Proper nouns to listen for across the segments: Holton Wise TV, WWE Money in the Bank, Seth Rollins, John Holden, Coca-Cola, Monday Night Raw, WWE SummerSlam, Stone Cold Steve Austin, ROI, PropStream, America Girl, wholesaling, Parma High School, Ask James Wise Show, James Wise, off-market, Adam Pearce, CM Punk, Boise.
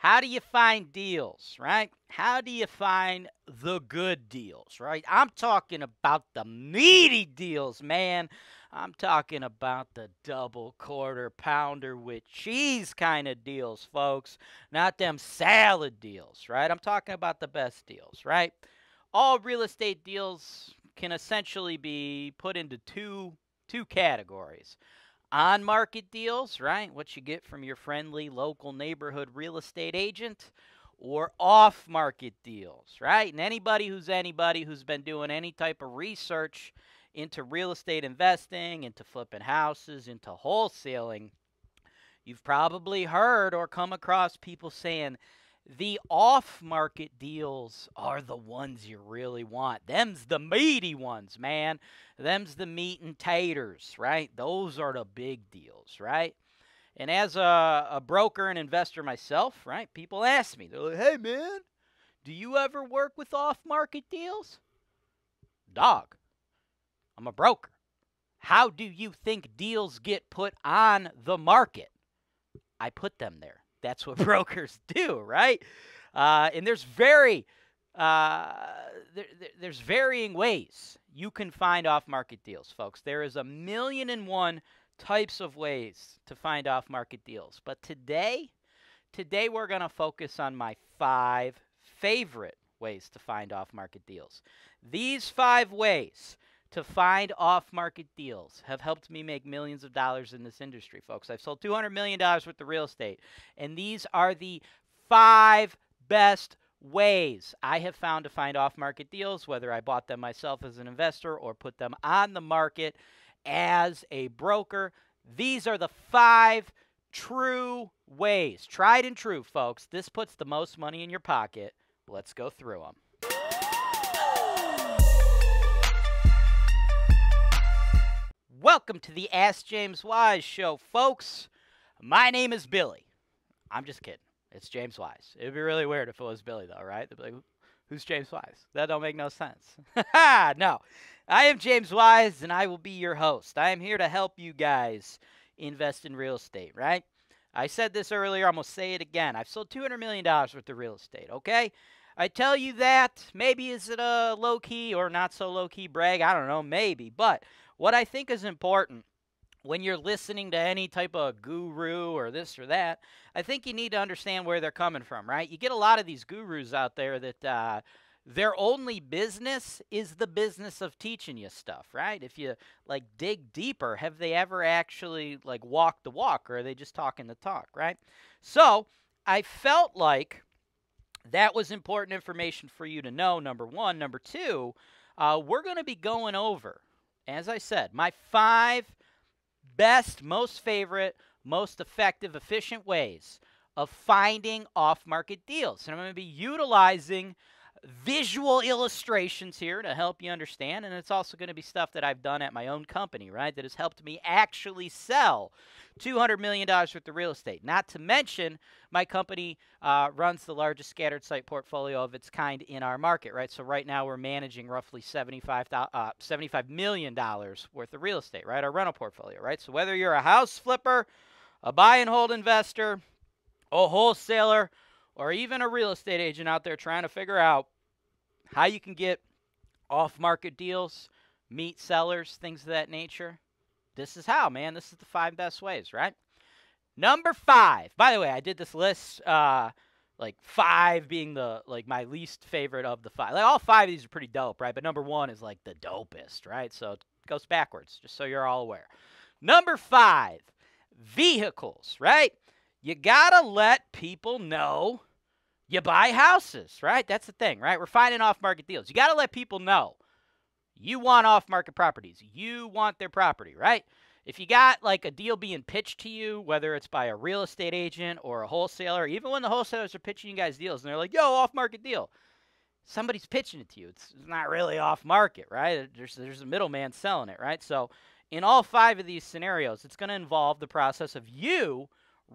How do you find deals, right? How do you find the good deals, right? I'm talking about the meaty deals, man. I'm talking about the double quarter pounder with cheese kind of deals, folks. Not them salad deals, right? I'm talking about the best deals, right? All real estate deals can essentially be put into two categories. On-market deals, right? What you get from your friendly local neighborhood real estate agent, or off-market deals, right? And anybody who's been doing any type of research into real estate investing, into flipping houses, into wholesaling, you've probably heard or come across people saying the off-market deals are the ones you really want. Them's the meaty ones, man. Them's the meat and taters, right? Those are the big deals, right? And as a broker and investor myself, right, people ask me, they're like, hey, man, do you ever work with off-market deals? Dog, I'm a broker. How do you think deals get put on the market? I put them there. That's what brokers do, right? And there's varying ways you can find off-market deals, folks. There is a million and one types of ways to find off-market deals. But today we're going to focus on my 5 favorite ways to find off-market deals. These 5 ways to find off-market deals have helped me make millions of dollars in this industry, folks. I've sold $200 million worth of real estate, and these are the 5 best ways I have found to find off-market deals, whether I bought them myself as an investor or put them on the market as a broker. These are the 5 true ways, tried and true, folks. This puts the most money in your pocket. Let's go through them. Welcome to the Ask James Wise Show, folks. My name is Billy. I'm just kidding. It's James Wise. It would be really weird if it was Billy, though, right? They'd be like, who's James Wise? That don't make no sense. No. I am James Wise, and I will be your host. I am here to help you guys invest in real estate, right? I said this earlier. I'm going to say it again. I've sold $200 million worth of real estate, okay? I tell you that. Maybe is it a low-key or not-so-low-key brag? I don't know. Maybe, but what I think is important when you're listening to any type of guru or this or that, I think you need to understand where they're coming from, right? You get a lot of these gurus out there that their only business is the business of teaching you stuff, right? If you, like, dig deeper, have they ever actually, like, walked the walk, or are they just talking the talk, right? So I felt like that was important information for you to know, number one. Number two, we're going to be going over, as I said, my 5 best, most favorite, most effective, efficient ways of finding off-market deals. And I'm going to be utilizing visual illustrations here to help you understand. And it's also going to be stuff that I've done at my own company, right, that has helped me actually sell $200 million worth of real estate. Not to mention, my company runs the largest scattered site portfolio of its kind in our market, right? So right now we're managing roughly $75 million worth of real estate, right? Our rental portfolio, right? So whether you're a house flipper, a buy and hold investor, a wholesaler, or even a real estate agent out there trying to figure out how you can get off-market deals, meet sellers, things of that nature, this is how, man. This is the 5 best ways, right? Number 5. By the way, I did this list, like 5 being the, like, my least favorite of the 5. Like, all 5 of these are pretty dope, right? But number 1 is, like, the dopest, right? So it goes backwards, just so you're all aware. Number 5, vehicles, right? You gotta let people know you buy houses, right? That's the thing, right? We're finding off-market deals. You gotta let people know you want off-market properties. You want their property, right? If you got, like, a deal being pitched to you, whether it's by a real estate agent or a wholesaler, even when the wholesalers are pitching you guys deals and they're like, yo, off-market deal. Somebody's pitching it to you. It's not really off-market, right? There's a middleman selling it, right? So in all 5 of these scenarios, it's gonna involve the process of you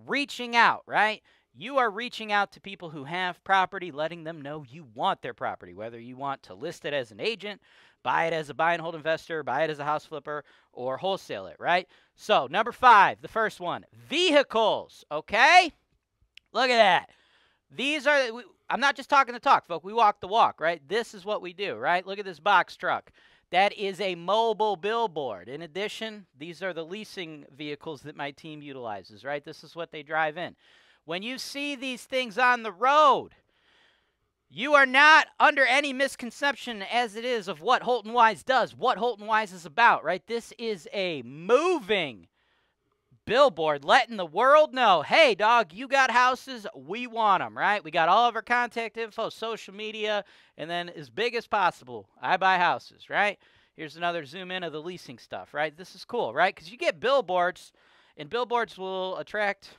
reaching out, right? You are reaching out to people who have property, letting them know you want their property, whether you want to list it as an agent, buy it as a buy and hold investor, buy it as a house flipper, or wholesale it, right? So number 5, the first one, vehicles, okay? Look at that. These are, I'm not just talking the talk, folks. We walk the walk, right? This is what we do, right? Look at this box truck. That is a mobile billboard. In addition, these are the leasing vehicles that my team utilizes, right? This is what they drive in. When you see these things on the road, you are not under any misconception as it is of what Holton Wise does, what Holton Wise is about, right? This is a moving billboard letting the world know, hey, dog, you got houses, we want them, right? We got all of our contact info, social media, and then as big as possible, I buy houses, right? Here's another zoom in of the leasing stuff, right? This is cool, right? Because you get billboards, and billboards will attract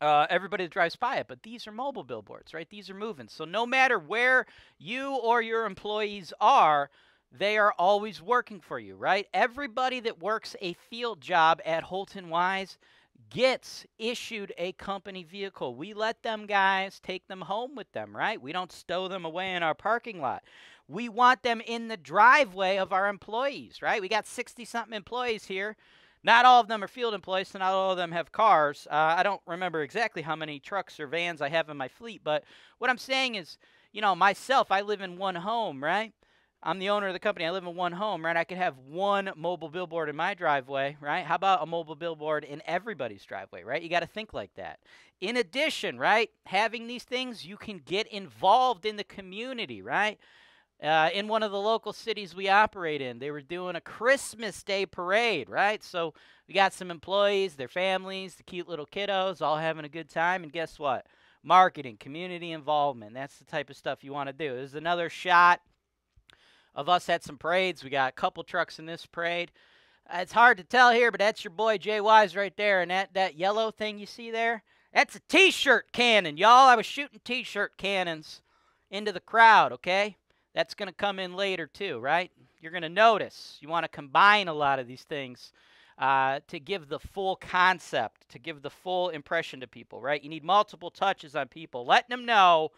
everybody that drives by it, but these are mobile billboards, right? These are moving. So no matter where you or your employees are, they are always working for you, right? Everybody that works a field job at Holton Wise gets issued a company vehicle. We let them guys take them home with them, right? We don't stow them away in our parking lot. We want them in the driveway of our employees, right? We got 60-something employees here. Not all of them are field employees, so not all of them have cars. I don't remember exactly how many trucks or vans I have in my fleet, but what I'm saying is, you know, myself, I live in one home, right? I'm the owner of the company. I live in one home, right? I could have one mobile billboard in my driveway, right? How about a mobile billboard in everybody's driveway, right? You got to think like that. In addition, right, having these things, you can get involved in the community, right? In one of the local cities we operate in, they were doing a Christmas Day parade, right? So we got some employees, their families, the cute little kiddos, all having a good time. And guess what? Marketing, community involvement. That's the type of stuff you want to do. There's another shot of us at some parades. We got a couple trucks in this parade. It's hard to tell here, but that's your boy Jay Wise right there. And that yellow thing you see there, that's a T-shirt cannon, y'all. I was shooting T-shirt cannons into the crowd, okay? That's going to come in later too, right? You're going to notice. You want to combine a lot of these things to give the full concept, to give the full impression to people, right? You need multiple touches on people, letting them know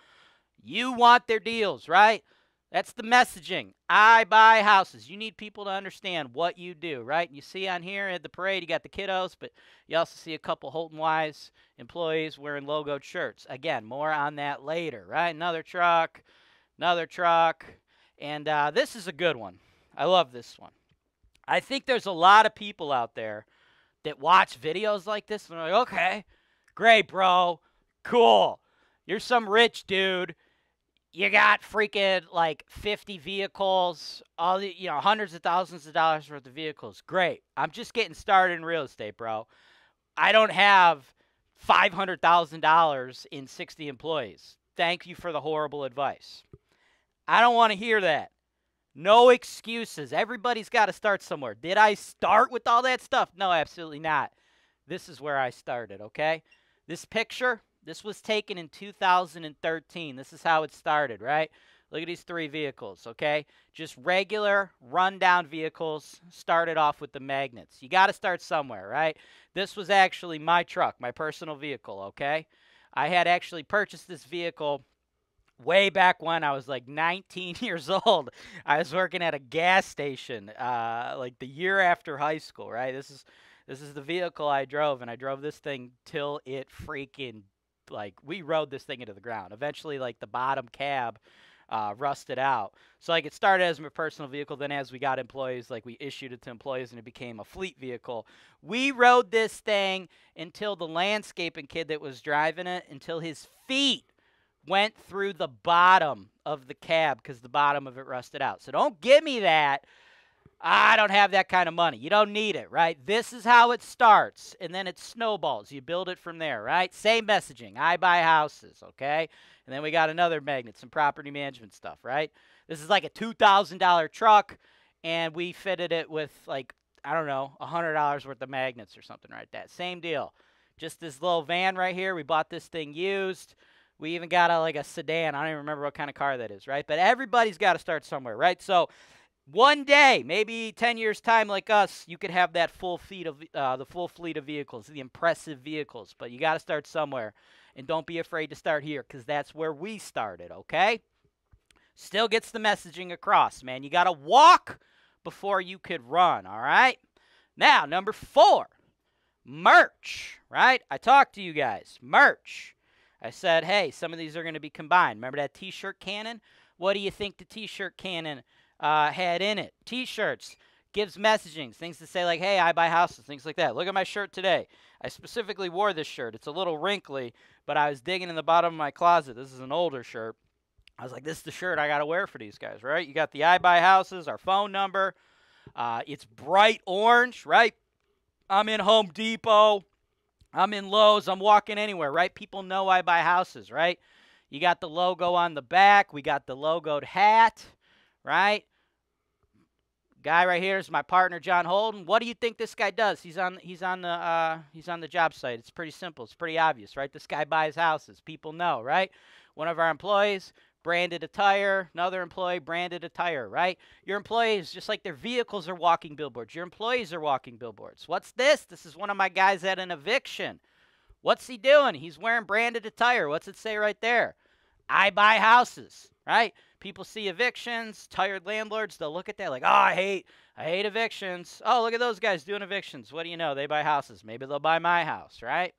you want their deals, right? That's the messaging. I buy houses. You need people to understand what you do, right? You see on here at the parade, you got the kiddos, but you also see a couple Holton Wise employees wearing logoed shirts. Again, more on that later, right? Another truck. And this is a good one. I love this one. I think there's a lot of people out there that watch videos like this, and they're like, okay, great, bro, cool. You're some rich dude. You got freaking like 50 vehicles, all the, you know, hundreds of thousands of dollars worth of vehicles. Great. I'm just getting started in real estate, bro. I don't have $500,000 in 60 employees. Thank you for the horrible advice. I don't want to hear that. No excuses. Everybody's got to start somewhere. Did I start with all that stuff? No, absolutely not. This is where I started, okay? This picture, this was taken in 2013. This is how it started, right? Look at these three vehicles, okay? Just regular, run-down vehicles, started off with the magnets. You got to start somewhere, right? This was actually my truck, my personal vehicle, okay? I had actually purchased this vehicle way back when I was like 19 years old. I was working at a gas station like the year after high school, right? This is the vehicle I drove, and I drove this thing till it freaking, like, we rode this thing into the ground. Eventually, like, the bottom cab rusted out. So, like, it started as my personal vehicle. Then as we got employees, like, we issued it to employees, and it became a fleet vehicle. We rode this thing until the landscaping kid that was driving it, until his feet went through the bottom of the cab because the bottom of it rusted out. So don't give me that. I don't have that kind of money. You don't need it, right? This is how it starts, and then it snowballs. You build it from there, right? Same messaging. I buy houses, okay? And then we got another magnet, some property management stuff, right? This is like a $2,000 truck, and we fitted it with, like, I don't know, $100 worth of magnets or something like that. Same deal. Just this little van right here. We bought this thing used. We even got, like, a sedan. I don't even remember what kind of car that is, right? But everybody's got to start somewhere, right? So one day, maybe 10 years' time like us, you could have that full fleet of, the full fleet of vehicles, the impressive vehicles. But you got to start somewhere, and don't be afraid to start here because that's where we started, okay? Still gets the messaging across, man. You got to walk before you could run, all right? Now, number 4, merch, right? I talked to you guys. Merch. I said, hey, some of these are going to be combined. Remember that T-shirt cannon? What do you think the T-shirt cannon had in it? T-shirts, gives messaging, things to say like, hey, I buy houses, things like that. Look at my shirt today. I specifically wore this shirt. It's a little wrinkly, but I was digging in the bottom of my closet. This is an older shirt. I was like, this is the shirt I got to wear for these guys, right? You got the I buy houses, our phone number. It's bright orange, right? I'm in Home Depot. I'm in Lowe's. I'm walking anywhere, right? People know I buy houses, right? You got the logo on the back. We got the logoed hat, right? Guy right here is my partner, John Holden. What do you think this guy does? He's on the job site. It's pretty simple. It's pretty obvious, right? This guy buys houses. People know, right? One of our employees, branded attire. Another employee, branded attire, right? Your employees, just like their vehicles are walking billboards, your employees are walking billboards. What's this? This is one of my guys at an eviction. What's he doing? He's wearing branded attire. What's it say right there? I buy houses, right? People see evictions, tired landlords, they'll look at that like, oh, I hate evictions. Oh, look at those guys doing evictions. What do you know? They buy houses. Maybe they'll buy my house, right?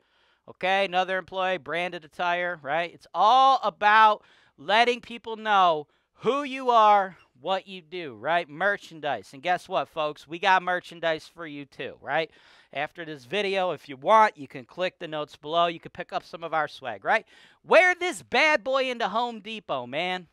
Okay, another employee, branded attire, right? It's all about letting people know who you are, what you do, right? Merchandise. And guess what, folks? We got merchandise for you too, right? After this video, if you want, you can click the notes below. You can pick up some of our swag, right? Wear this bad boy into Home Depot, man.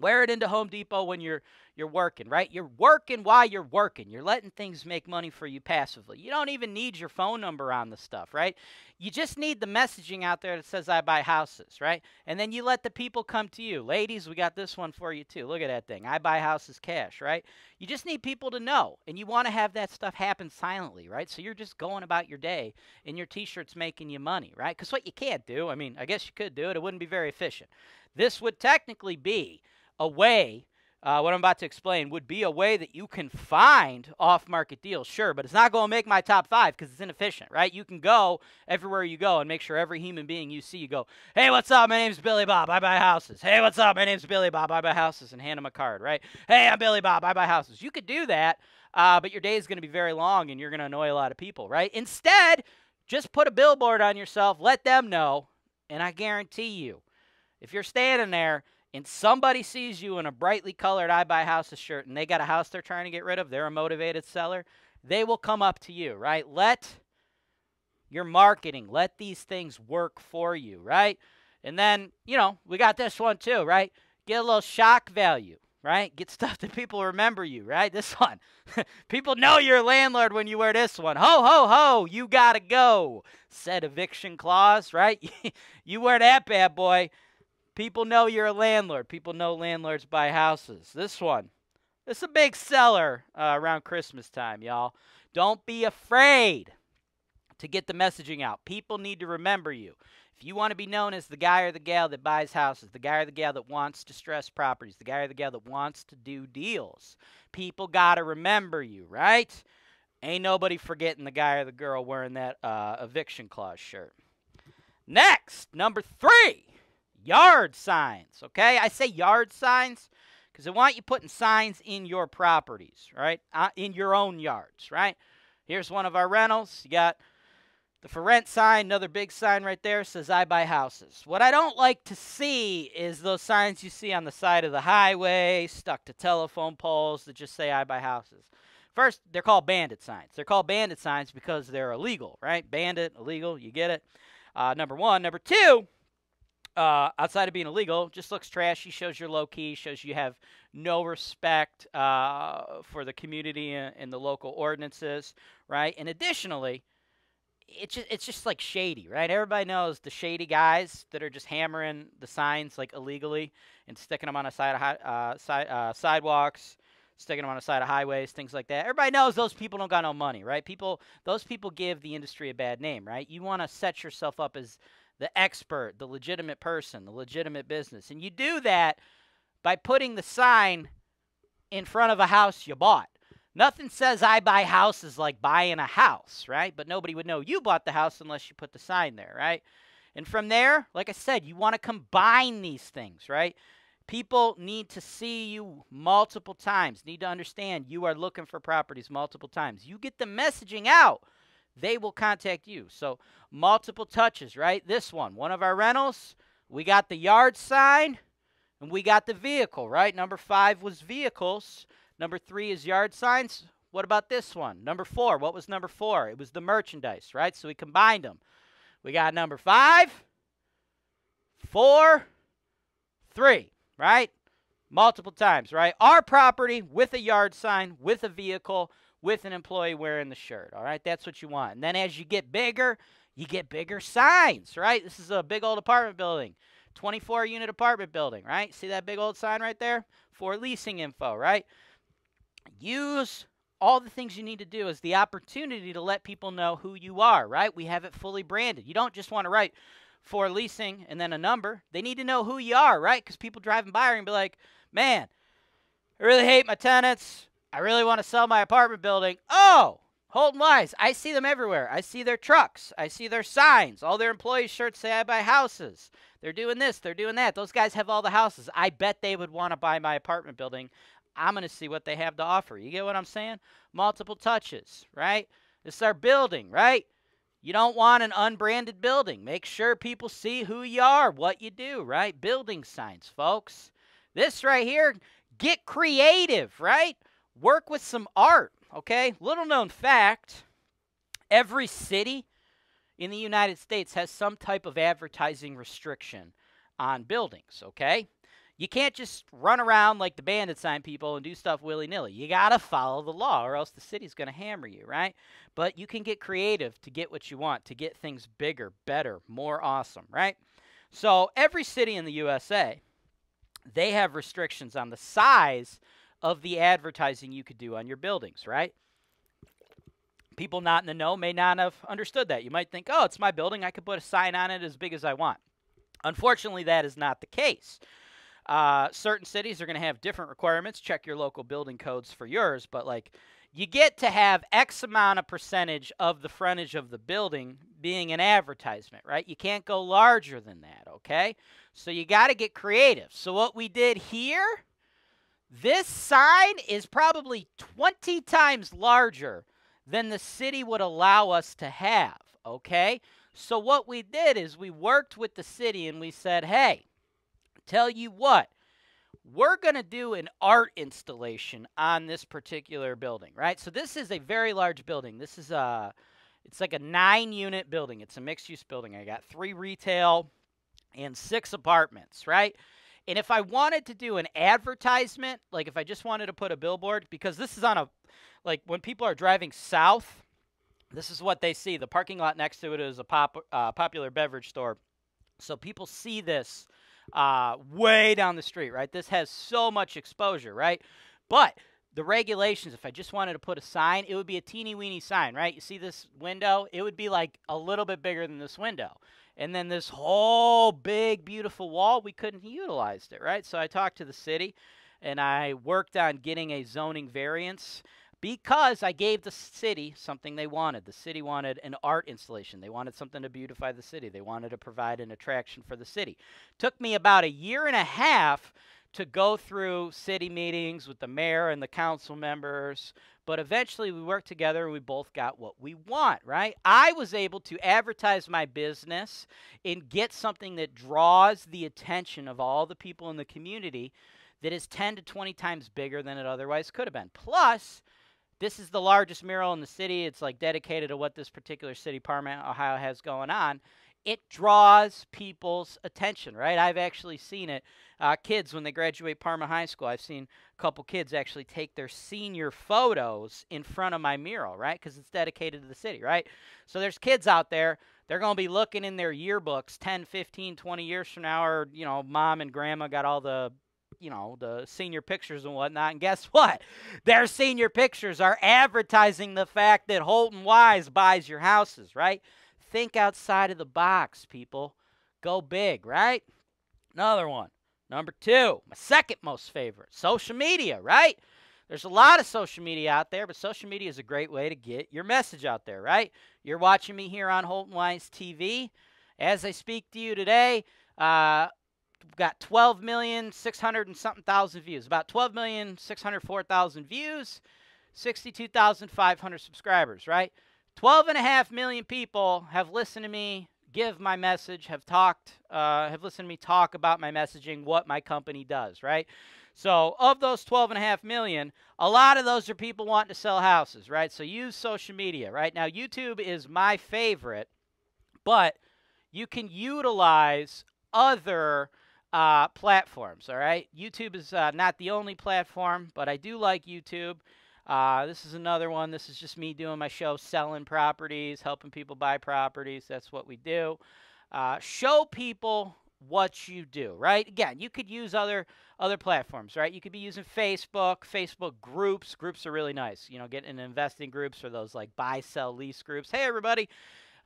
Wear it into Home Depot when you're working, right? You're working while you're working. You're letting things make money for you passively. You don't even need your phone number on the stuff, right? You just need the messaging out there that says I buy houses, right? And then you let the people come to you. Ladies, we got this one for you too. Look at that thing. I buy houses cash, right? You just need people to know, and you want to have that stuff happen silently, right? So you're just going about your day, and your T-shirt's making you money, right? Because what you can't do, I mean, I guess you could do it. It wouldn't be very efficient. This would technically be a way, what I'm about to explain, would be a way that you can find off-market deals, sure, but it's not going to make my top five because it's inefficient, right? You can go everywhere you go and make sure every human being you see, you go, hey, what's up? My name's Billy Bob. I buy houses. Hey, what's up? My name's Billy Bob. I buy houses, and hand them a card, right? Hey, I'm Billy Bob. I buy houses. You could do that, but your day is going to be very long, and you're going to annoy a lot of people, right? Instead, just put a billboard on yourself. Let them know, and I guarantee you, if you're standing there, and somebody sees you in a brightly colored I buy houses shirt and they got a house they're trying to get rid of, they're a motivated seller, they will come up to you, right? Let your marketing, let these things work for you, right? And then, you know, we got this one too, right? Get a little shock value, right? Get stuff that people remember you, right? This one. People know you're a landlord when you wear this one. Ho, ho, ho, you gotta go, said eviction clause, right? You wear that bad boy. People know you're a landlord. People know landlords buy houses. This one. This is a big seller around Christmas time, y'all. Don't be afraid to get the messaging out. People need to remember you. If you want to be known as the guy or the gal that buys houses, the guy or the gal that wants distressed properties, the guy or the gal that wants to do deals, people got to remember you, right? Ain't nobody forgetting the guy or the girl wearing that eviction clause shirt. Next, number three. Yard signs, okay? I say yard signs because I want you putting signs in your properties, right? In your own yards, right? Here's one of our rentals. You got the for rent sign, another big sign right there says I buy houses. What I don't like to see is those signs you see on the side of the highway, stuck to telephone poles that just say I buy houses. First, they're called bandit signs. They're called bandit signs because they're illegal, right? Bandit, illegal, you get it. Number one. Number two. Outside of being illegal, just looks trashy, shows you're low-key, shows you have no respect for the community and the local ordinances, right? And additionally, it's just like shady, right? Everybody knows the shady guys that are just hammering the signs like illegally and sticking them on a side of sidewalks, sticking them on the side of highways, things like that. Everybody knows those people don't got no money, right? Those people give the industry a bad name, right? You want to set yourself up as the expert, the legitimate person, the legitimate business. And you do that by putting the sign in front of a house you bought. Nothing says I buy houses like buying a house, right? But nobody would know you bought the house unless you put the sign there, right? And from there, like I said, you want to combine these things, right? People need to see you multiple times, need to understand you are looking for properties multiple times. You get the messaging out. they will contact you. So multiple touches, right? This one of our rentals, we got the yard sign and we got the vehicle, right? Number 5 was vehicles. Number 3 is yard signs. What about this one? Number 4, what was number 4? It was the merchandise, right? So we combined them. We got number 5, 4, 3, right? Multiple times, right? Our property with a yard sign, with a vehicle, with an employee wearing the shirt, all right? That's what you want. And then as you get bigger signs, right? This is a big old apartment building, 24-unit apartment building, right? See that big old sign right there? For leasing info, right? Use all the things you need to do as the opportunity to let people know who you are, right? We have it fully branded. You don't just want to write for leasing and then a number. They need to know who you are, right? Because people driving by are going to be like, man, I really hate my tenants. I really want to sell my apartment building. Oh, Holton Wise, I see them everywhere. I see their trucks. I see their signs. All their employees' shirts say I buy houses. They're doing this. They're doing that. Those guys have all the houses. I bet they would want to buy my apartment building. I'm going to see what they have to offer. You get what I'm saying? Multiple touches, right? This is our building, right? You don't want an unbranded building. Make sure people see who you are, what you do, right? Building signs, folks. This right here, get creative, right? Work with some art, okay? Little known fact, every city in the United States has some type of advertising restriction on buildings, okay? You can't just run around like the bandit sign people and do stuff willy-nilly. You got to follow the law or else the city's going to hammer you, right? But you can get creative to get what you want, to get things bigger, better, more awesome, right? So every city in the USA, they have restrictions on the size of the advertising you could do on your buildings, right? People not in the know may not have understood that. You might think, oh, it's my building. I could put a sign on it as big as I want. Unfortunately, that is not the case. Certain cities are going to have different requirements. Check your local building codes for yours. But, like, you get to have X amount of percentage of the frontage of the building being an advertisement, right? You can't go larger than that, okay? So you got to get creative. So what we did here, this sign is probably 20 times larger than the city would allow us to have, okay? So what we did is we worked with the city and we said, hey, tell you what, we're going to do an art installation on this particular building, right? So this is a very large building. This is it's like a 9-unit building. It's a mixed-use building. I got 3 retail and 6 apartments, right? And if I wanted to do an advertisement, like if I just wanted to put a billboard, because this is on a, like when people are driving south, this is what they see. The parking lot next to it is a popular beverage store. So people see this way down the street, right? This has so much exposure, right? But the regulations, if I just wanted to put a sign, it would be a teeny weeny sign, right? You see this window? It would be like a little bit bigger than this window. And then this whole big, beautiful wall, we couldn't utilize it, right? So I talked to the city and I worked on getting a zoning variance because I gave the city something they wanted. The city wanted an art installation. They wanted something to beautify the city. They wanted to provide an attraction for the city. Took me about 1.5 years to go through city meetings with the mayor and the council members. But eventually we worked together and we both got what we want, right? I was able to advertise my business and get something that draws the attention of all the people in the community that is 10 to 20 times bigger than it otherwise could have been. Plus, this is the largest mural in the city. It's like dedicated to what this particular city, Parma, Ohio, has going on. It draws people's attention, right? I've actually seen it. Kids, when they graduate Parma High School, I've seen a couple kids actually take their senior photos in front of my mural, right? Because it's dedicated to the city, right? So there's kids out there. They're going to be looking in their yearbooks 10, 15, 20 years from now, or, you know, mom and grandma got all the, you know, the senior pictures and whatnot. And guess what? Their senior pictures are advertising the fact that Holton Wise buys your houses, right? Think outside of the box, people. Go big, right? Another one. Number 2, my second most favorite, social media, right? There's a lot of social media out there, but social media is a great way to get your message out there, right? You're watching me here on Holton Wise TV. As I speak to you today, we've got 12,600,000 views, about 12,604,000 views, 62,500 subscribers, right? 12.5 million people have listened to me give my message, have talked, have listened to me talk about my messaging, what my company does, right? So of those 12.5 million, a lot of those are people wanting to sell houses, right? So use social media, right? Now, YouTube is my favorite, but you can utilize other platforms, all right? YouTube is not the only platform, but I do like YouTube. This is another one. This is just me doing my show, selling properties, helping people buy properties. That's what we do. Show people what you do, right? Again, you could use other platforms, right? You could be using Facebook groups. Groups are really nice. You know, get in investing groups or those like buy, sell, lease groups. Hey, everybody,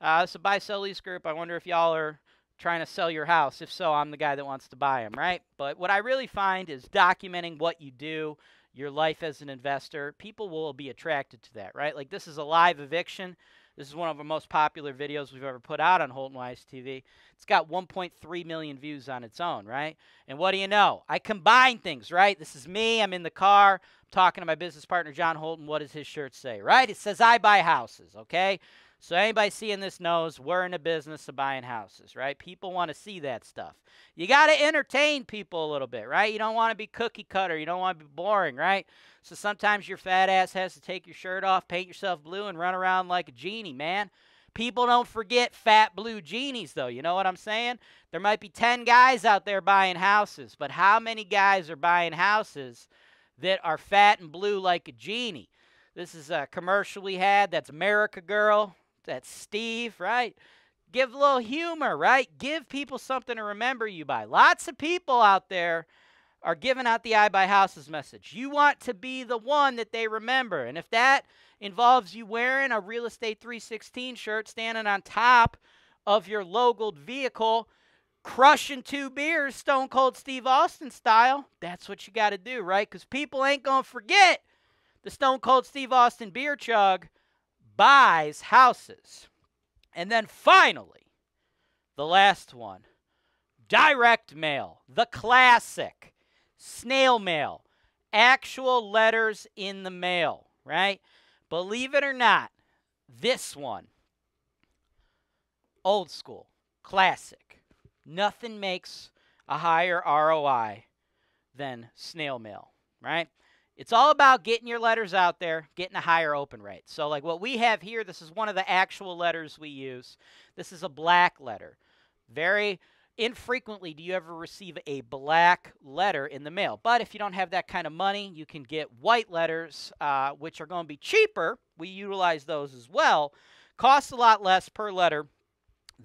this is a buy, sell, lease group. I wonder if y'all are trying to sell your house. If so, I'm the guy that wants to buy them, right? But what I really find is documenting what you do, your life as an investor. People will be attracted to that, right? Like, this is a live eviction. This is one of our most popular videos we've ever put out on Holton Wise TV. It's got 1.3 million views on its own, right? And what do you know? I combine things, right? This is me. I'm in the car. I'm talking to my business partner, John Holden. What does his shirt say, right? It says, I buy houses, okay? So anybody seeing this knows we're in the business of buying houses, right? People want to see that stuff. You got to entertain people a little bit, right? You don't want to be cookie cutter. You don't want to be boring, right? So sometimes your fat ass has to take your shirt off, paint yourself blue, and run around like a genie, man. People don't forget fat blue genies, though. You know what I'm saying? There might be 10 guys out there buying houses, but how many guys are buying houses that are fat and blue like a genie? This is a commercial we had. That's America Girl. That's Steve, right? Give a little humor, right? Give people something to remember you by. Lots of people out there are giving out the I buy houses message. You want to be the one that they remember. And if that involves you wearing a Real Estate 316 shirt, standing on top of your logoed vehicle, crushing 2 beers, Stone Cold Steve Austin style, that's what you got to do, right? Because people ain't going to forget the Stone Cold Steve Austin beer chug buys houses. And then finally, the last one, direct mail, the classic, snail mail, actual letters in the mail, right? Believe it or not, this one, old school, classic. Nothing makes a higher ROI than snail mail, right? It's all about getting your letters out there, getting a higher open rate. So like what we have here, this is one of the actual letters we use. This is a black letter. Very infrequently do you ever receive a black letter in the mail. But if you don't have that kind of money, you can get white letters, which are going to be cheaper. We utilize those as well. Costs a lot less per letter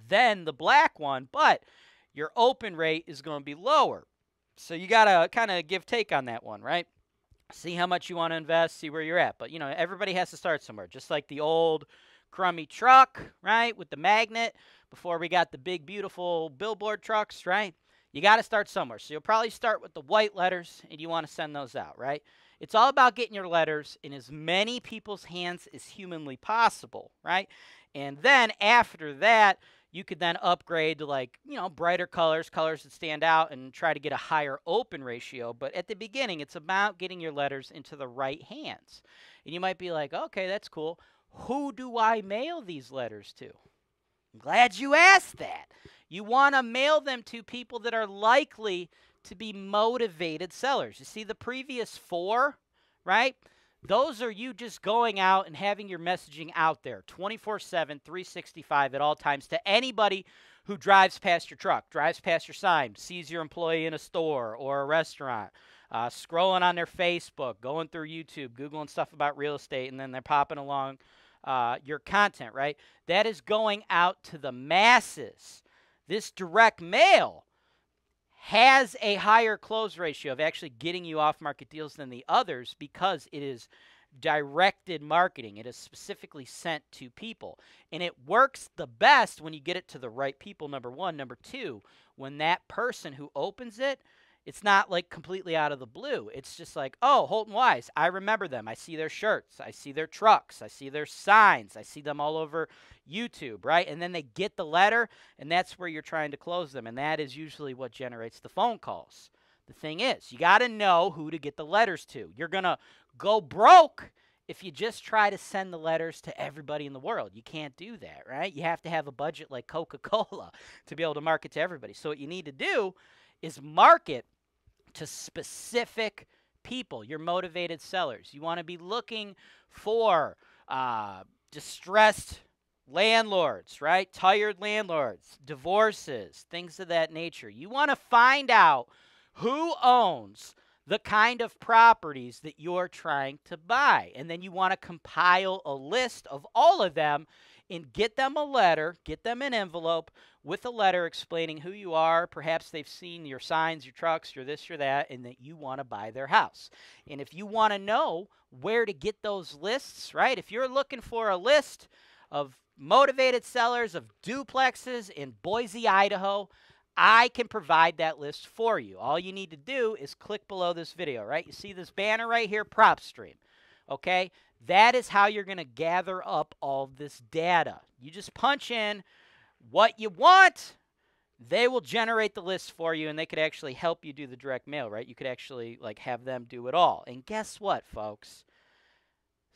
than the black one, but your open rate is going to be lower. So you got to kind of give take on that one, right? See how much you want to invest, see where you're at. But, you know, everybody has to start somewhere, just like the old crummy truck, right, with the magnet before we got the big, beautiful billboard trucks, right? You got to start somewhere. So you'll probably start with the white letters, and you want to send those out, right? It's all about getting your letters in as many people's hands as humanly possible, right? And then after that, you could then upgrade to, like, you know, brighter colors, colors that stand out, and try to get a higher open ratio. But at the beginning, it's about getting your letters into the right hands. And you might be like, okay, that's cool. Who do I mail these letters to? I'm glad you asked that. You want to mail them to people that are likely to be motivated sellers. You see the previous 4, right? Those are you just going out and having your messaging out there 24/7, 365 at all times to anybody who drives past your truck, drives past your sign, sees your employee in a store or a restaurant, scrolling on their Facebook, going through YouTube, Googling stuff about real estate, and then they're popping along your content, right? That is going out to the masses. This direct mail has a higher close ratio of actually getting you off-market deals than the others because it is directed marketing. It is specifically sent to people. And it works the best when you get it to the right people, number one. Number two, when that person who opens it, it's not like completely out of the blue. It's just like, oh, Holton Wise, I remember them. I see their shirts. I see their trucks. I see their signs. I see them all over YouTube, right? And then they get the letter, and that's where you're trying to close them, and that is usually what generates the phone calls. The thing is, you got to know who to get the letters to. You're going to go broke if you just try to send the letters to everybody in the world, you can't do that, right? You have to have a budget like Coca-Cola to be able to market to everybody. So what you need to do is market to specific people, your motivated sellers. You want to be looking for distressed landlords, right? Tired landlords, divorces, things of that nature. You want to find out who owns the kind of properties that you're trying to buy. And then you want to compile a list of all of them and get them a letter, get them an envelope with a letter explaining who you are. Perhaps they've seen your signs, your trucks, your this, your that, and that you want to buy their house. And if you want to know where to get those lists, right? If you're looking for a list of motivated sellers of duplexes in Boise, Idaho, I can provide that list for you. All you need to do is click below this video, right? You see this banner right here, PropStream, okay? That is how you're going to gather up all this data. You just punch in what you want. They will generate the list for you, and they could actually help you do the direct mail, right? You could actually, like, have them do it all. And guess what, folks?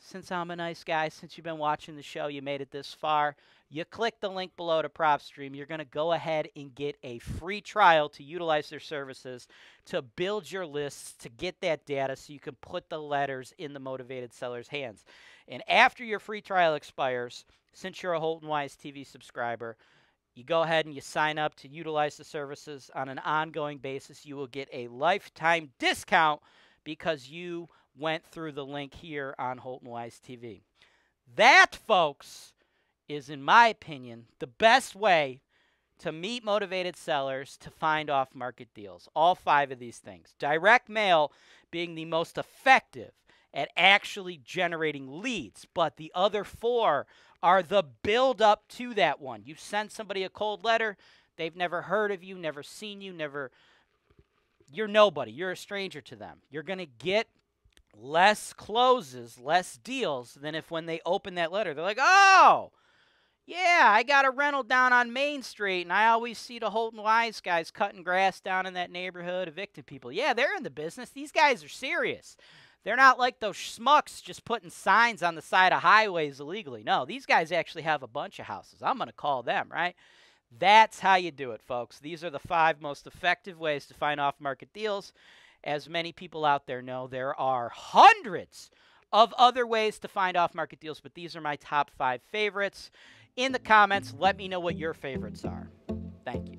Since I'm a nice guy, since you've been watching the show, you made it this far, you click the link below to PropStream. You're going to go ahead and get a free trial to utilize their services, to build your lists, to get that data so you can put the letters in the motivated seller's hands. And after your free trial expires, since you're a Holton Wise TV subscriber, you go ahead and you sign up to utilize the services on an ongoing basis. You will get a lifetime discount because you went through the link here on Holton Wise TV. That, folks, is, in my opinion, the best way to meet motivated sellers, to find off-market deals. All five of these things. Direct mail being the most effective at actually generating leads, but the other four are the build-up to that one. You send somebody a cold letter, they've never heard of you, never seen you, never... You're nobody. You're a stranger to them. You're going to get less closes, less deals than if when they open that letter, they're like, oh, yeah, I got a rental down on Main Street, and I always see the Holton Wise guys cutting grass down in that neighborhood, evicting people. Yeah, they're in the business. These guys are serious. They're not like those schmucks just putting signs on the side of highways illegally. No, these guys actually have a bunch of houses. I'm going to call them, right? That's how you do it, folks. These are the five most effective ways to find off-market deals. As many people out there know, there are hundreds of other ways to find off-market deals, but these are my top five favorites. In the comments, let me know what your favorites are. Thank you.